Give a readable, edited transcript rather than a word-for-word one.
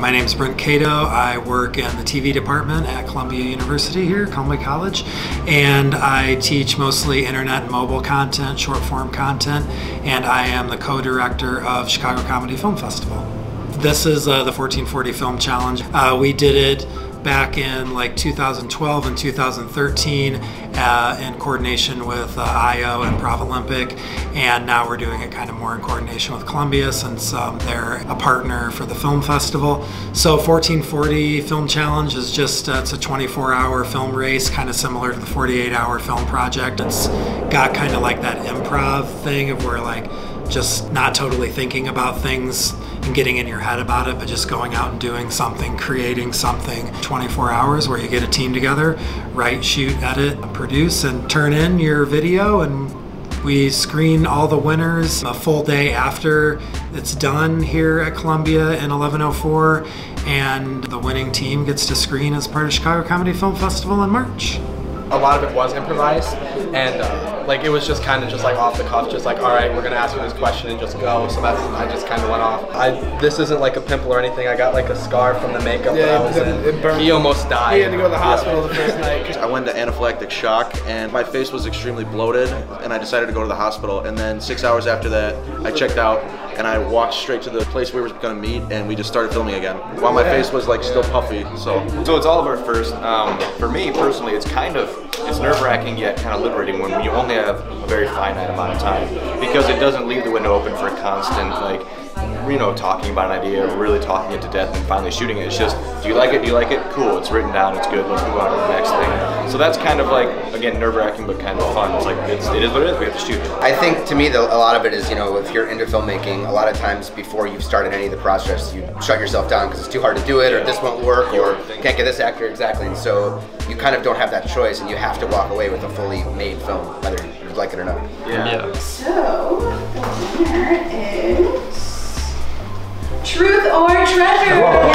My name is Brent Cato. I work in the TV department at Columbia University here, Columbia College, and I teach mostly internet and mobile content, short form content, and I am the co-director of Chicago Comedy Film Festival. This is the 1440 Film Challenge. We did it back in like 2012 and 2013 in coordination with IO and ImprovOlympic, and now we're doing it kind of more in coordination with Columbia since they're a partner for the film festival. So 1440 Film Challenge is just it's a 24-hour film race, kind of similar to the 48-hour film project. It's got kind of like that improv thing of where like just not totally thinking about things and getting in your head about it, but just going out and doing something, creating something. 24 hours where you get a team together, write, shoot, edit, produce, and turn in your video, and we screen all the winners a full day after it's done here at Columbia in 1104, and the winning team gets to screen as part of Chicago Comedy Film Festival in March. A lot of it was improvised, and like it was just kind of just like off the cuff, just like, all right, we're gonna ask you this question and just go. So that's, I just kind of went off. This isn't like a pimple or anything. I got like a scar from the makeup that I was in. He almost died. He had to go to the hospital the first night. I went to anaphylactic shock, and my face was extremely bloated, and I decided to go to the hospital. And then 6 hours after that, I checked out, and I walked straight to the place we were gonna meet, and we just started filming again. While my face was like still puffy, so it's all of our first. For me personally, it's kind of, it's nerve-wracking yet kind of liberating when you only have a very finite amount of time, because it doesn't leave the window open for a constant, like, you know, talking about an idea, really talking it to death and finally shooting it. It's just, do you like it? Do you like it? Cool, it's written down, it's good, let's move on to the next thing. So that's kind of like, again, nerve-wracking but kind of fun. It's like, it is what it is, we have to shoot it. I think to me, a lot of it is, you know, if you're into filmmaking, a lot of times before you've started any of the process, you shut yourself down because it's too hard to do it, or this won't work, or can't get this actor exactly, and so you kind of don't have that choice, and you have to walk away with a fully made film, whether you like it or not. Yeah. So, the winner is Truth or Treasure!